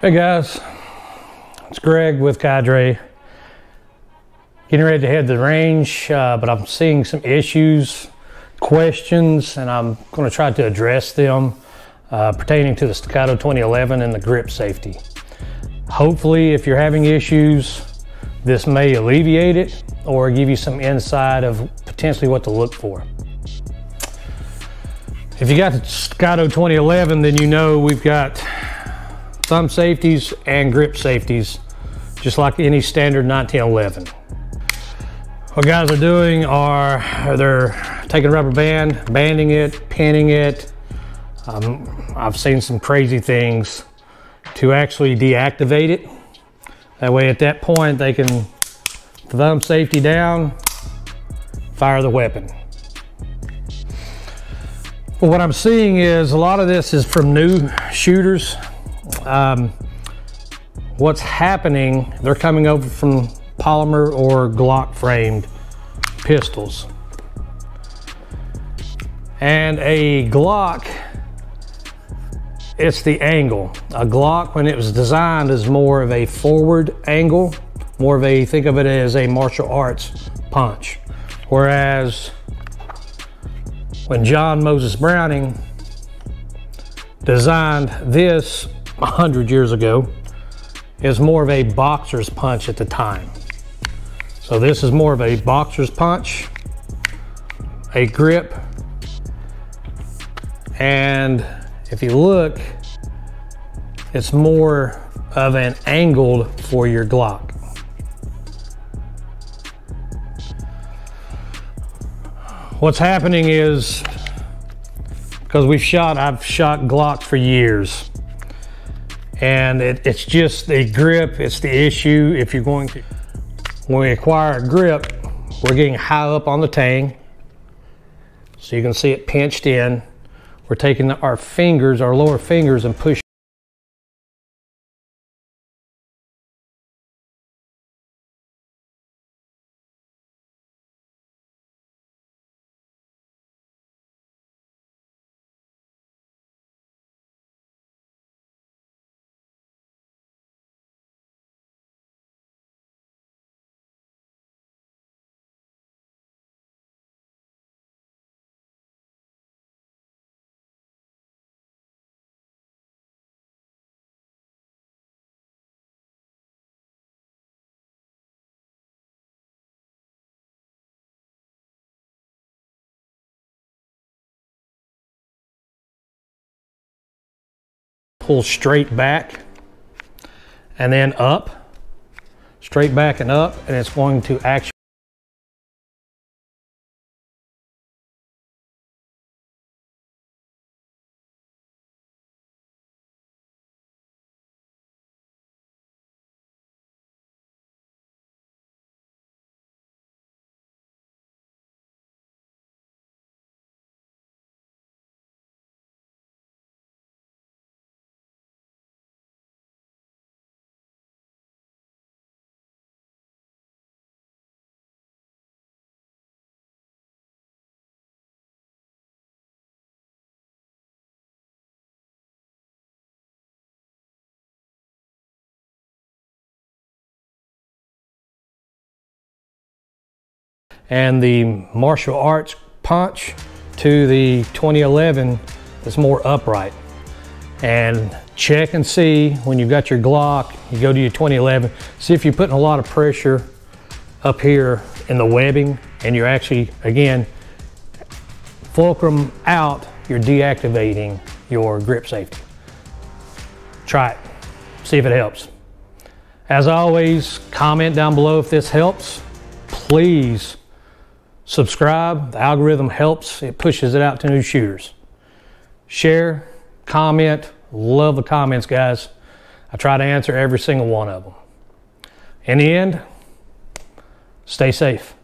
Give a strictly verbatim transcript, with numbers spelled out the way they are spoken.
Hey guys, it's Greg with Cadre. Getting ready to head to the range, uh, but I'm seeing some issues, questions, and I'm going to try to address them uh, pertaining to the Staccato twenty eleven and the grip safety. Hopefully, if you're having issues, this may alleviate it or give you some insight of potentially what to look for. If you got the Staccato twenty eleven, then you know we've got thumb safeties and grip safeties, just like any standard nineteen eleven. What guys are doing are they're taking a rubber band, banding it, pinning it. Um, I've seen some crazy things to actually deactivate it. That way at that point they can thumb safety down, fire the weapon. Well, what I'm seeing is a lot of this is from new shooters. Um, what's happening, they're coming over from polymer or Glock framed pistols, and a Glock, it's the angle. A Glock, when it was designed, is more of a forward angle, more of a, think of it as a martial arts punch, whereas when John Moses Browning designed this a hundred years ago, is more of a boxer's punch at the time. So this is more of a boxer's punch, a grip, and if you look, it's more of an angled for your Glock. What's happening is, because we've shot, I've shot Glock for years, and it, it's just the grip, it's the issue. If you're going to, when we acquire a grip, we're getting high up on the tang. So you can see it pinched in. We're taking our fingers, our lower fingers, and pushing. Pull straight back and then up, straight back and up, and it's going to actually and the martial arts punch to the twenty eleven is more upright. And check and see when you've got your Glock, you go to your twenty eleven, see if you're putting a lot of pressure up here in the webbing, and you're actually, again, fulcrum out, you're deactivating your grip safety. Try it, see if it helps. As always, comment down below if this helps. Please subscribe, the algorithm helps, it pushes it out to new shooters. Share, comment, love the comments guys. I try to answer every single one of them. In the end, stay safe.